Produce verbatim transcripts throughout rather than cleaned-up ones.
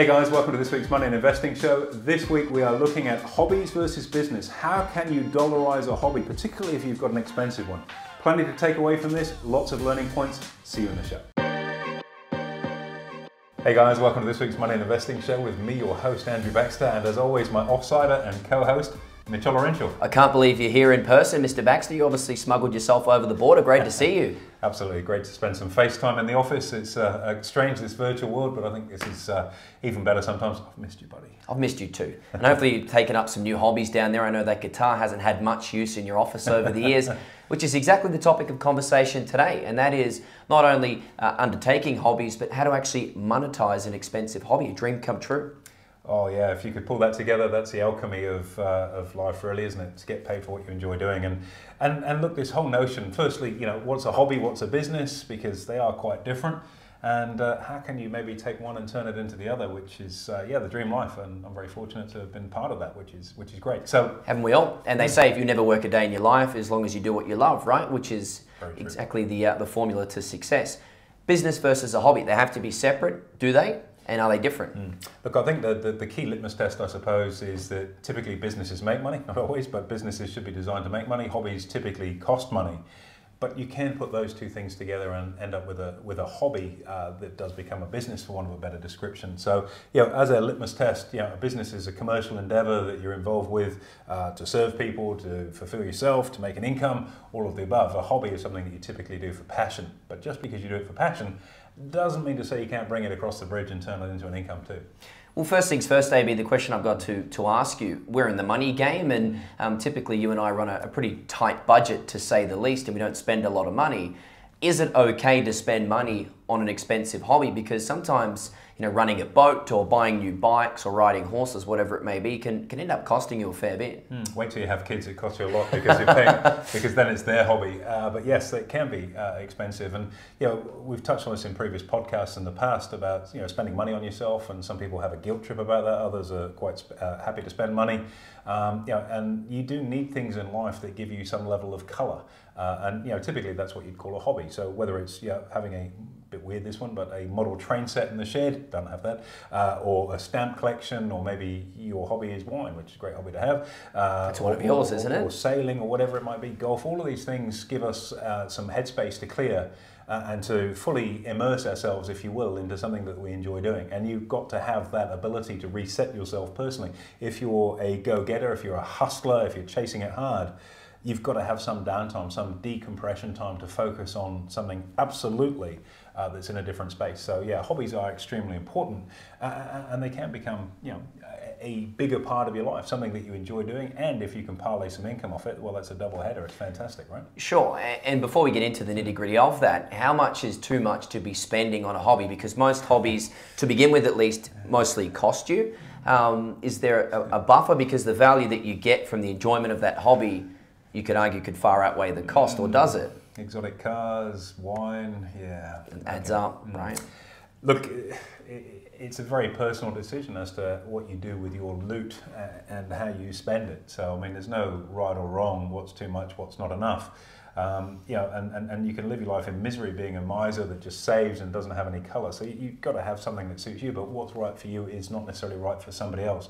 Hey guys, welcome to this week's Money and Investing Show. This week we are looking at hobbies versus business. How can you dollarize a hobby, particularly if you've got an expensive one? Plenty to take away from this, lots of learning points. See you in the show. Hey guys, welcome to this week's Money and Investing Show with me, your host, Andrew Baxter, and as always, my offsider and co-host, Mitchell Laurential. I can't believe you're here in person, Mister Baxter. You obviously smuggled yourself over the border. Great to see you. Absolutely. Great to spend some face time in the office. It's uh, strange, this virtual world, but I think this is uh, even better sometimes. I've missed you, buddy. I've missed you too. And hopefully you've taken up some new hobbies down there. I know that guitar hasn't had much use in your office over the years, which is exactly the topic of conversation today. And that is not only uh, undertaking hobbies, but how to actually monetize an expensive hobby, a dream come true. Oh yeah, if you could pull that together, that's the alchemy of, uh, of life really, isn't it? To get paid for what you enjoy doing. And, and, and look, this whole notion, firstly, you know, what's a hobby, what's a business? Because they are quite different. And uh, how can you maybe take one and turn it into the other, which is, uh, yeah, the dream life. And I'm very fortunate to have been part of that, which is, which is great. So haven't we all? And they say if you never work a day in your life, as long as you do what you love, right? Which is exactly the, uh, the formula to success. Business versus a hobby, they have to be separate, do they? And are they different? Mm. Look, I think the, the, the key litmus test, I suppose, is that typically businesses make money, not always, but businesses should be designed to make money. Hobbies typically cost money. But you can put those two things together and end up with a, with a hobby uh, that does become a business, for want of a better description. So, you know, as a litmus test, you know, a business is a commercial endeavor that you're involved with uh, to serve people, to fulfill yourself, to make an income, all of the above. A hobby is something that you typically do for passion. But just because you do it for passion, doesn't mean to say you can't bring it across the bridge and turn it into an income too. Well, first things first, A B, the question I've got to, to ask you, we're in the money game and um, typically you and I run a, a pretty tight budget to say the least, and we don't spend a lot of money. Is it okay to spend money on an expensive hobby? Because sometimes, you know, running a boat or buying new bikes or riding horses, whatever it may be, can, can end up costing you a fair bit. Mm. Wait till you have kids, it costs you a lot because, you're paying, because then it's their hobby. Uh, but yes, it can be uh, expensive. And, you know, we've touched on this in previous podcasts in the past about, you know, spending money on yourself. And some people have a guilt trip about that. Others are quite uh, happy to spend money. Um, you know, and you do need things in life that give you some level of color. Uh, and, you know, typically that's what you'd call a hobby. So whether it's, you know, having a bit weird this one, but a model train set in the shed, don't have that, uh, or a stamp collection, or maybe your hobby is wine, which is a great hobby to have. Uh, That's one of yours, isn't it? Or sailing, or whatever it might be, golf. All of these things give us uh, some headspace to clear uh, and to fully immerse ourselves, if you will, into something that we enjoy doing. And you've got to have that ability to reset yourself personally. If you're a go-getter, if you're a hustler, if you're chasing it hard, you've got to have some downtime, some decompression time to focus on something absolutely uh, that's in a different space. So yeah, hobbies are extremely important uh, and they can become, you know, a bigger part of your life, something that you enjoy doing, and if you can parlay some income off it, well, that's a double header. It's fantastic, right? Sure, and before we get into the nitty-gritty of that, how much is too much to be spending on a hobby? Because most hobbies, to begin with at least, mostly cost you. Um, is there a, a buffer? Because the value that you get from the enjoyment of that hobby, you could argue, could far outweigh the cost, or does it? Exotic cars, wine, yeah. It adds okay. up, right? Look, it's a very personal decision as to what you do with your loot and how you spend it. So, I mean, there's no right or wrong, what's too much, what's not enough. Um, you know, and, and, and you can live your life in misery being a miser that just saves and doesn't have any colour. So you've got to have something that suits you, but what's right for you is not necessarily right for somebody else.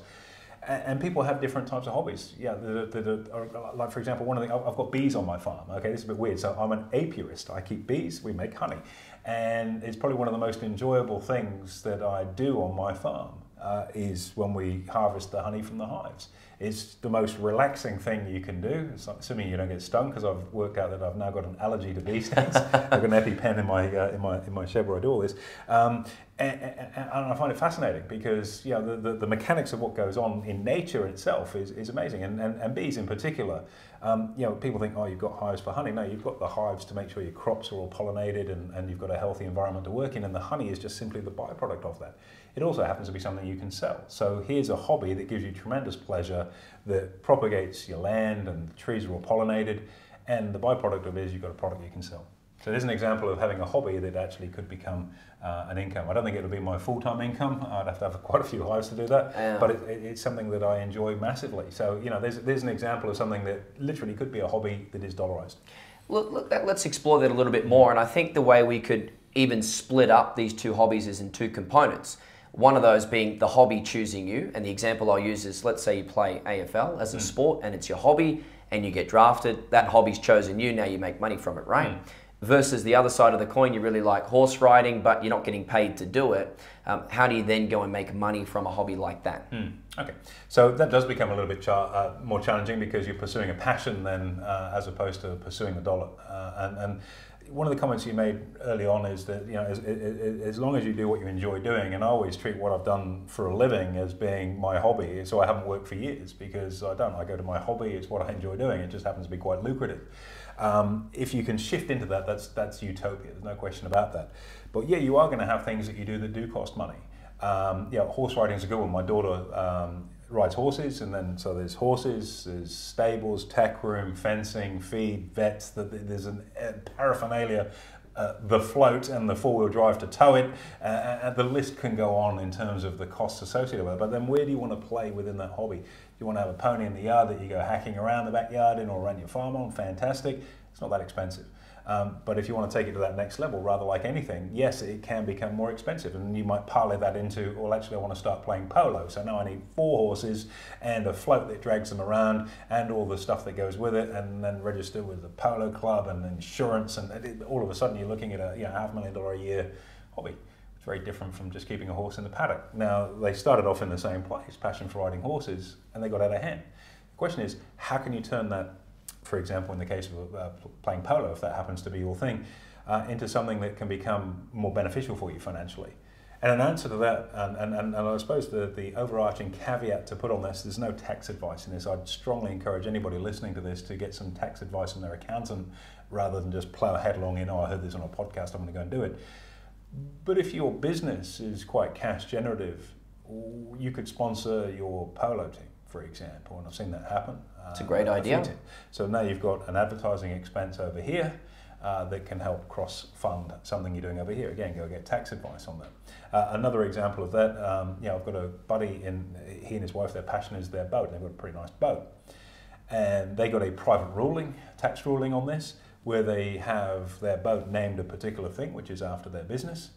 And people have different types of hobbies. Yeah, the, the, the, like for example, one of the I've got bees on my farm. Okay, this is a bit weird. So I'm an apiarist. I keep bees. We make honey, and it's probably one of the most enjoyable things that I do on my farm. Uh, is when we harvest the honey from the hives. It's the most relaxing thing you can do, it's like, assuming you don't get stung, because I've worked out that I've now got an allergy to bee stings. I've got an EpiPen in my, uh, in my, in my shed where I do all this. Um, and, and, and I find it fascinating because, you know, the, the, the mechanics of what goes on in nature itself is, is amazing, and, and, and bees in particular. Um, you know, people think, oh, you've got hives for honey. No, you've got the hives to make sure your crops are all pollinated and, and you've got a healthy environment to work in, and the honey is just simply the byproduct of that. It also happens to be something you can sell. So here's a hobby that gives you tremendous pleasure, that propagates your land and the trees are all pollinated, and the byproduct of it is you've got a product you can sell. So there's an example of having a hobby that actually could become uh, an income. I don't think it'll be my full-time income. I'd have to have quite a few hives to do that, yeah. But it, it, it's something that I enjoy massively. So, you know, there's, there's an example of something that literally could be a hobby that is dollarized. Look, look that, let's explore that a little bit more, and I think the way we could even split up these two hobbies is in two components. One of those being the hobby choosing you. And the example I use is, let's say you play A F L as a mm. sport and it's your hobby and you get drafted. That hobby's chosen you, now you make money from it, right? Mm. Versus the other side of the coin, you really like horse riding, but you're not getting paid to do it. Um, how do you then go and make money from a hobby like that? Mm. Okay, so that does become a little bit char uh, more challenging because you're pursuing a passion then uh, as opposed to pursuing the dollar. Uh, and, and one of the comments you made early on is that, you know, as, as long as you do what you enjoy doing, and I always treat what I've done for a living as being my hobby, so I haven't worked for years because I don't, I go to my hobby, it's what I enjoy doing, it just happens to be quite lucrative. Um, if you can shift into that, that's, that's utopia, there's no question about that. But yeah, you are going to have things that you do that do cost money. Um, yeah, horse riding is a good one. My daughter um, rides horses, and then so there's horses, there's stables, tech room, fencing, feed, vets, the, there's an uh, paraphernalia, uh, the float and the four-wheel drive to tow it, uh, and the list can go on in terms of the costs associated with it. But then where do you want to play within that hobby? Do you want to have a pony in the yard that you go hacking around the backyard in or run your farm on? Fantastic. It's not that expensive. Um, but if you want to take it to that next level, rather like anything, yes, it can become more expensive, and you might parlay that into, well, actually I want to start playing polo, so now I need four horses and a float that drags them around and all the stuff that goes with it, and then register with the polo club and insurance, and it, all of a sudden you're looking at a, you know, half million dollar a year hobby. It's very different from just keeping a horse in the paddock. Now, they started off in the same place, passion for riding horses, and they got out of hand. The question is, how can you turn that, for example, in the case of uh, playing polo, if that happens to be your thing, uh, into something that can become more beneficial for you financially? And an answer to that, and, and, and I suppose the, the overarching caveat to put on this, there's no tax advice in this. I'd strongly encourage anybody listening to this to get some tax advice from their accountant rather than just plow headlong in, oh, I heard this on a podcast, I'm going to go and do it. But if your business is quite cash generative, you could sponsor your polo team, for example, and I've seen that happen. It's a great uh, idea. So now you've got an advertising expense over here uh, that can help cross-fund something you're doing over here. Again, go get tax advice on that. Uh, another example of that, um, you know, I've got a buddy, in, he and his wife, their passion is their boat, and they've got a pretty nice boat. And they got a private ruling, tax ruling on this, where they have their boat named a particular thing, which is after their business.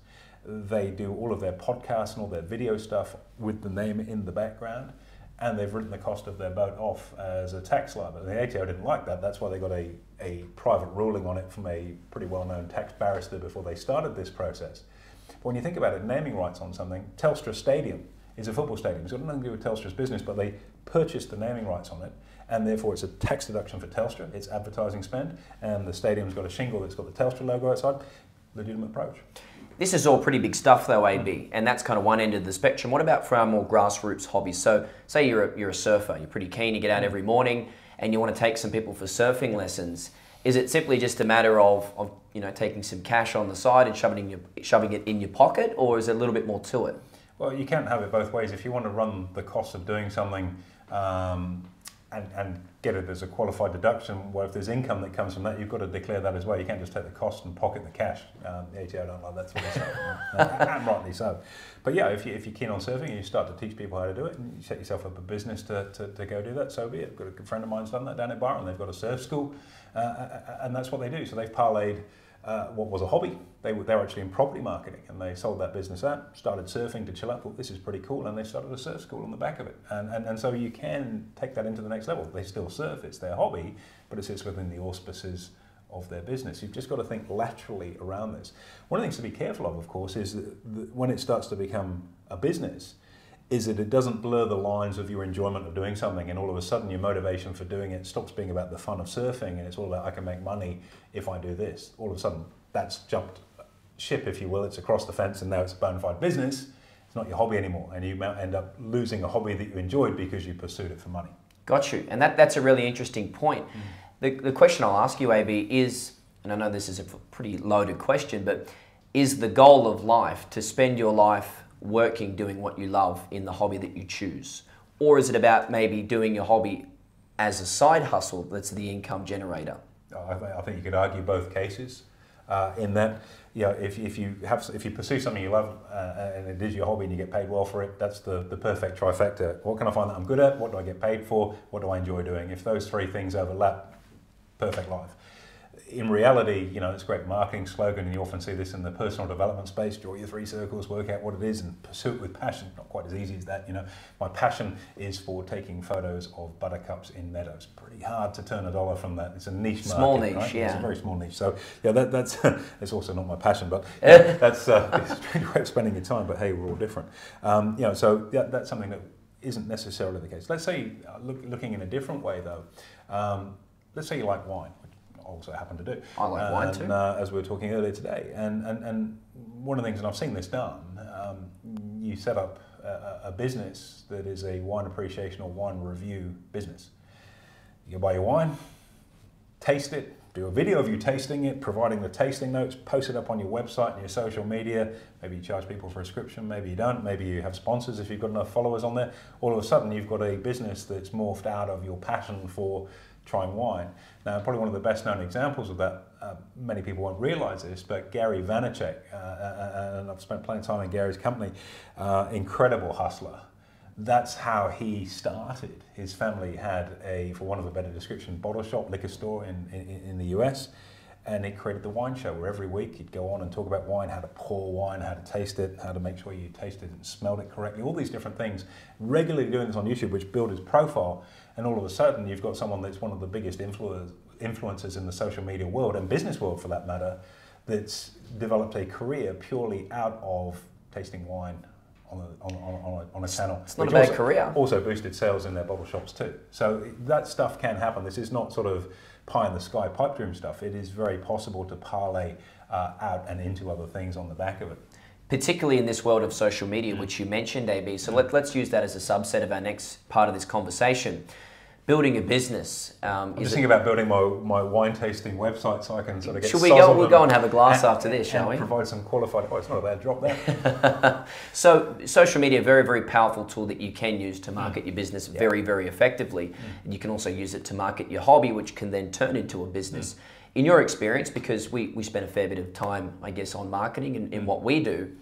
They do all of their podcasts and all their video stuff with the name in the background, and they've written the cost of their boat off as a tax liability. The A T O didn't like that. That's why they got a, a private ruling on it from a pretty well-known tax barrister before they started this process. But when you think about it, naming rights on something, Telstra Stadium is a football stadium. It's got nothing to do with Telstra's business, but they purchased the naming rights on it, and therefore it's a tax deduction for Telstra. It's advertising spend, and the stadium's got a shingle that's got the Telstra logo outside. Legitimate approach. This is all pretty big stuff though, A B, and that's kind of one end of the spectrum. What about for our more grassroots hobbies? So say you're a, you're a surfer, you're pretty keen, you get out every morning and you want to take some people for surfing lessons. Is it simply just a matter of, of you know, taking some cash on the side and shoving it in your, shoving it in your pocket, or is there a little bit more to it? Well, you can't have it both ways. If you want to run the cost of doing something um, and, and get it as a qualified deduction, well, if there's income that comes from that, you've got to declare that as well. You can't just take the cost and pocket the cash. Um, the A T O don't like that sort of stuff, and rightly so. But yeah, if, you, if you're keen on surfing and you start to teach people how to do it, and you set yourself up a business to, to, to go do that, so be it. I've got a good friend of mine's done that down at Byron. They've got a surf school, uh, and that's what they do. So they've parlayed uh, what was a hobby. They were, they were actually in property marketing, and they sold that business out, started surfing to chill out, thought this is pretty cool, and they started a surf school on the back of it. And, and, and so you can take that into the next level. They still surf, it's their hobby, but it sits within the auspices of their business. You've just got to think laterally around this. One of the things to be careful of, of course, is that the, when it starts to become a business, is that it doesn't blur the lines of your enjoyment of doing something, and all of a sudden your motivation for doing it stops being about the fun of surfing, and it's all about I can make money if I do this. All of a sudden, that's jumped ship, if you will. It's across the fence, and now it's a bona fide business. It's not your hobby anymore, and you might end up losing a hobby that you enjoyed because you pursued it for money. Got you, and that, that's a really interesting point. Mm. The, the question I'll ask you, A B, is, and I know this is a pretty loaded question, but is the goal of life to spend your life working, doing what you love in the hobby that you choose? Or is it about maybe doing your hobby as a side hustle that's the income generator? I, th I think you could argue both cases. Uh, in that, you know, if, if you have, if you pursue something you love uh, and it is your hobby and you get paid well for it, that's the, the perfect trifecta. What can I find that I'm good at? What do I get paid for? What do I enjoy doing? If those three things overlap, perfect life. in reality, you know, it's a great marketing slogan, and you often see this in the personal development space: draw your three circles, work out what it is, and pursue it with passion. Not quite as easy as that, you know. My passion is for taking photos of buttercups in meadows. Pretty hard to turn a dollar from that. It's a niche market. Small niche, right? Yeah. It's a very small niche. So, yeah, that, that's it's also not my passion, but yeah, that's uh, it's a strange way of spending your time. But hey, we're all different. Um, you know, so yeah, that's something that isn't necessarily the case. Let's say, uh, look, looking in a different way though, um, let's say you like wine, which I also happen to do. I like um, wine too. Uh, as we were talking earlier today. And, and, and one of the things, and I've seen this done, um, you set up a, a business that is a wine appreciation or wine review business. You buy your wine, taste it, do a video of you tasting it, providing the tasting notes, post it up on your website and your social media. Maybe you charge people for a subscription, maybe you don't, maybe you have sponsors if you've got enough followers on there. All of a sudden you've got a business that's morphed out of your passion for trying wine. Now, probably one of the best known examples of that, uh, many people won't realize this, but Gary Vaynerchuk, uh, and I've spent plenty of time in Gary's company, uh, incredible hustler. That's how he started. His family had a, for want of a better description, bottle shop, liquor store in, in, in the U S, and it created the wine show where every week he'd go on and talk about wine, how to pour wine, how to taste it, how to make sure you tasted and smelled it correctly, all these different things. Regularly doing this on YouTube, which built his profile, and all of a sudden you've got someone that's one of the biggest influ influencers in the social media world, and business world for that matter, that's developed a career purely out of tasting wine On a, on, on, a, on a channel. It's not a bad career. Also boosted sales in their bottle shops too. So that stuff can happen. This is not sort of pie in the sky pipe dream stuff. It is very possible to parlay uh, out and into other things on the back of it. Particularly in this world of social media, which you mentioned, A B. So let, let's use that as a subset of our next part of this conversation. Building a business. Um, I'm just thinking about building my, my wine tasting website so I can sort of get sozzled. Should we go, we'll go and have a glass and, after this, shall we? Provide some qualified, oh, it's not a bad drop there. So social media, very, very powerful tool that you can use to market mm. your business yeah. very, very effectively. Mm. And you can also use it to market your hobby, which can then turn into a business. Mm. In your experience, because we, we spend a fair bit of time, I guess, on marketing and in mm. what we do,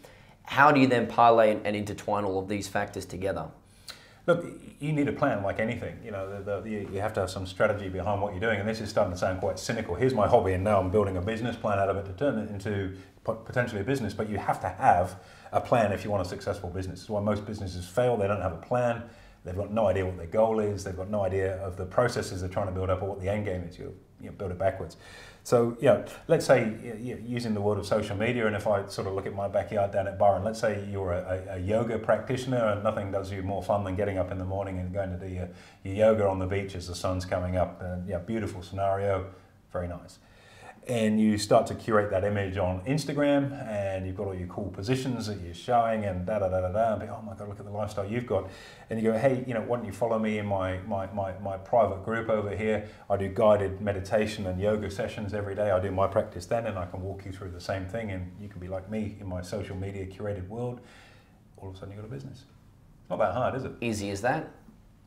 how do you then parlay and, and intertwine all of these factors together? Look, you need a plan like anything. You know, the, the, you have to have some strategy behind what you're doing, and this is starting to sound quite cynical. Here's my hobby, and now I'm building a business plan out of it to turn it into potentially a business, but you have to have a plan if you want a successful business. That's why most businesses fail. They don't have a plan. They've got no idea what their goal is. They've got no idea of the processes they're trying to build up or what the end game is. You, you know, build it backwards. So, you know, let's say, you know, using the world of social media, and if I sort of look at my backyard down at Byron, let's say you're a, a yoga practitioner, and nothing does you more fun than getting up in the morning and going to do your, your yoga on the beach as the sun's coming up. And, yeah, beautiful scenario, very nice. And you start to curate that image on Instagram, and you've got all your cool positions that you're showing, and da da da da da. And be, oh my God, look at the lifestyle you've got. And you go, hey, you know, why don't you follow me in my my my my private group over here? I do guided meditation and yoga sessions every day. I do my practice then, and I can walk you through the same thing. And you can be like me in my social media curated world. All of a sudden, you've got a business. Not that hard, is it? Easy as that.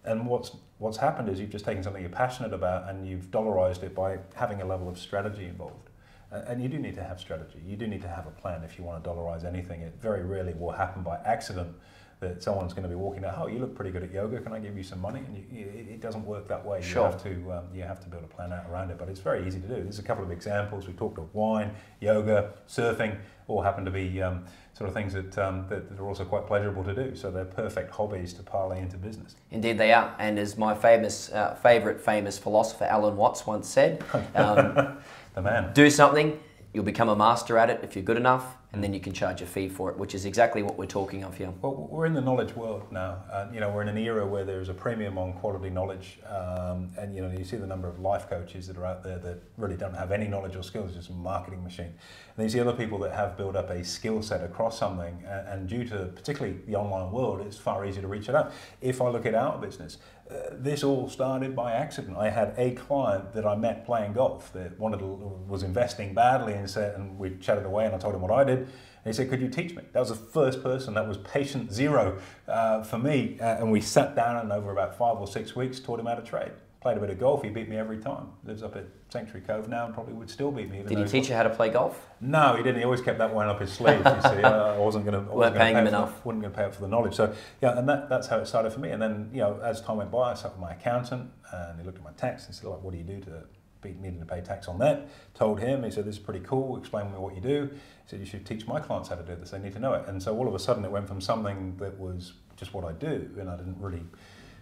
And what's what's happened is you've just taken something you're passionate about and you've dollarized it by having a level of strategy involved. And you do need to have strategy. You do need to have a plan if you want to dollarize anything. It very rarely will happen by accident that someone's going to be walking out, oh, you look pretty good at yoga, can I give you some money? And you, it doesn't work that way. Sure. You have to um, you have to build a plan out around it, but it's very easy to do. There's a couple of examples. We talked of wine, yoga, surfing, all happen to be um, sort of things that, um, that, that are also quite pleasurable to do. So they're perfect hobbies to parlay into business. Indeed they are. And as my famous, uh, favorite famous philosopher Alan Watts once said, um, the man. Do something, you'll become a master at it if you're good enough, and then you can charge a fee for it, which is exactly what we're talking of here. Well, we're in the knowledge world now. Uh, you know, we're in an era where there is a premium on quality knowledge, um, and you know, you see the number of life coaches that are out there that really don't have any knowledge or skills, just a marketing machine. And then you see other people that have built up a skill set across something, and, and due to particularly the online world, it's far easier to reach it out. If I look at our business, uh, this all started by accident. I had a client that I met playing golf that wanted to, was investing badly, and said, and we chatted away, and I told him what I did. And he said, could you teach me? That was the first person, that was patient zero uh, for me. Uh, and we sat down and over about five or six weeks, taught him how to trade. Played a bit of golf, he beat me every time. Lives up at Sanctuary Cove now and probably would still beat me. Did he teach you how to play golf? No, he didn't. He always kept that one up his sleeve, you see. I wasn't going to pay him enough. Wasn't going to pay up for the knowledge. So, yeah, and that, that's how it started for me. And then, you know, as time went by, I sat with my accountant and he looked at my tax and said, like, what do you do to be needing to pay tax on that. Told him, he said, this is pretty cool, explain to me what you do. He said, you should teach my clients how to do this, they need to know it. And so all of a sudden it went from something that was just what I do, and I didn't really,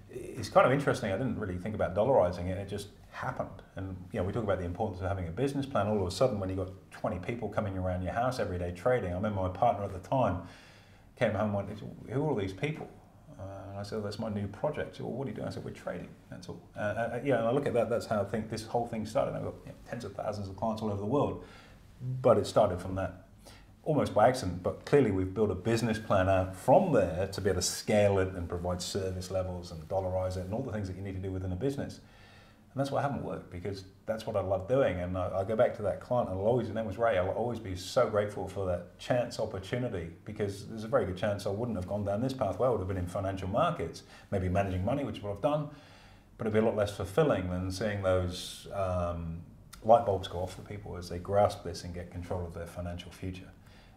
it's kind of interesting, I didn't really think about dollarizing it, it just happened. And you know, we talk about the importance of having a business plan. All of a sudden when you got twenty people coming around your house every day trading, I remember my partner at the time came home and went, who are all these people? Uh, and I said, well, that's my new project. Said, well, what are you doing? I said, we're trading, that's all. Uh, uh, yeah, and I look at that, that's how I think this whole thing started. I've got you know, tens of thousands of clients all over the world, but it started from that, almost by accident, but clearly we've built a business plan out from there to be able to scale it and provide service levels and dollarize it and all the things that you need to do within a business. And that's why I haven't worked, because that's what I love doing. And I, I go back to that client, and I'll always, and that was Ray, I'll always be so grateful for that chance opportunity, because there's a very good chance I wouldn't have gone down this pathway. I would have been in financial markets, maybe managing money, which is what I've done, but it'd be a lot less fulfilling than seeing those um, light bulbs go off for people as they grasp this and get control of their financial future.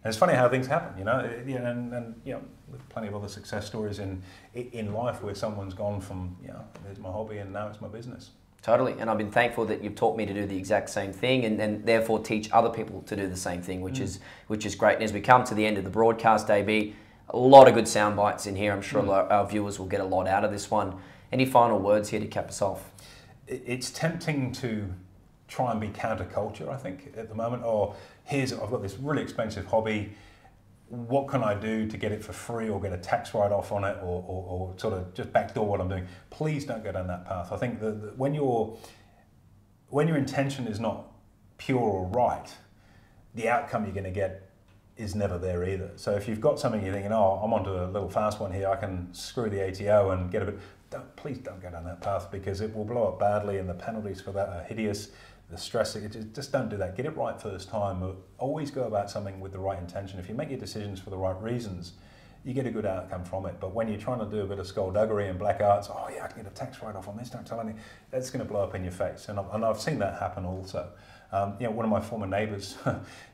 And it's funny how things happen, you know, and, and you know, plenty of other success stories in, in life where someone's gone from, you know, there's my hobby and now it's my business. Totally, and I've been thankful that you've taught me to do the exact same thing, and, and therefore teach other people to do the same thing, which mm. is which is great. And as we come to the end of the broadcast, A B, a lot of good sound bites in here. I'm sure mm. our, our viewers will get a lot out of this one. Any final words here to cap us off? It's tempting to try and be counterculture, I think, at the moment. Or here's, I've got this really expensive hobby. What can I do to get it for free or get a tax write-off on it, or, or, or sort of just backdoor what I'm doing? Please don't go down that path. I think that when, you're, when your intention is not pure or right, the outcome you're going to get is never there either. So if you've got something you're thinking, oh, I'm onto a little fast one here, I can screw the A T O and get a bit, don't, please don't go down that path, because it will blow up badly and the penalties for that are hideous. The stress, just don't do that. Get it right first time. Always go about something with the right intention. If you make your decisions for the right reasons, you get a good outcome from it. But when you're trying to do a bit of skullduggery and black arts, oh yeah, I can get a tax write-off on this, don't tell anything, that's going to blow up in your face. And I've, and I've seen that happen also. Um, you know, one of my former neighbours,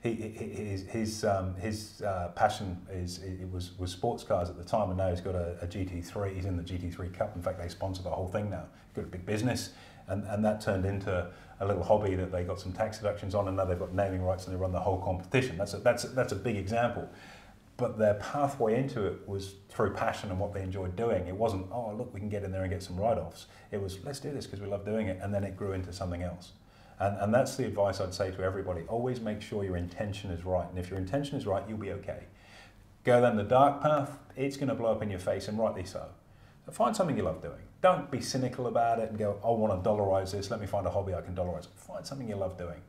he, his his, um, his uh, passion is it was was sports cars at the time, and now he's got a, a G T three. He's in the G T three Cup. In fact, they sponsor the whole thing now. He's got a big business, and and that turned into a little hobby that they got some tax deductions on, and now they've got naming rights and they run the whole competition. That's a, that's a, that's a big example. But their pathway into it was through passion and what they enjoyed doing. It wasn't, oh look, we can get in there and get some write-offs. It was, let's do this because we love doing it, and then it grew into something else. And, and that's the advice I'd say to everybody. Always make sure your intention is right. And if your intention is right, you'll be okay. Go down the dark path, it's going to blow up in your face, and rightly so. So find something you love doing. Don't be cynical about it and go, I want to dollarize this, let me find a hobby I can dollarize. Find something you love doing.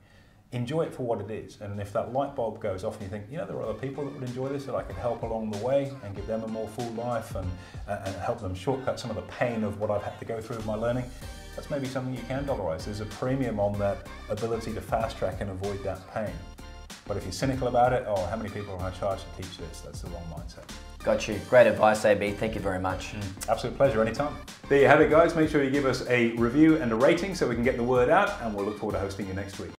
Enjoy it for what it is. And if that light bulb goes off and you think, you know, there are other people that would enjoy this that I could help along the way and give them a more full life and, and help them shortcut some of the pain of what I've had to go through with my learning, that's maybe something you can dollarize. There's a premium on that ability to fast track and avoid that pain. But if you're cynical about it, oh, how many people am I charged to teach this? That's the wrong mindset. Got you. Great advice, A B. Thank you very much. Mm. Absolute pleasure. Anytime. There you have it, guys. Make sure you give us a review and a rating so we can get the word out, and we'll look forward to hosting you next week.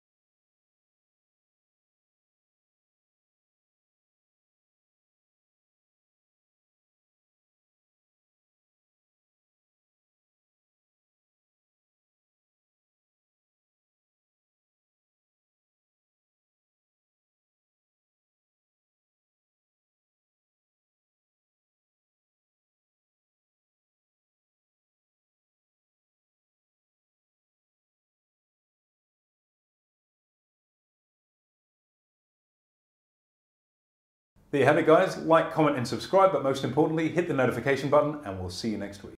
There you have it, guys. Like, comment and subscribe, but most importantly, hit the notification button, and we'll see you next week.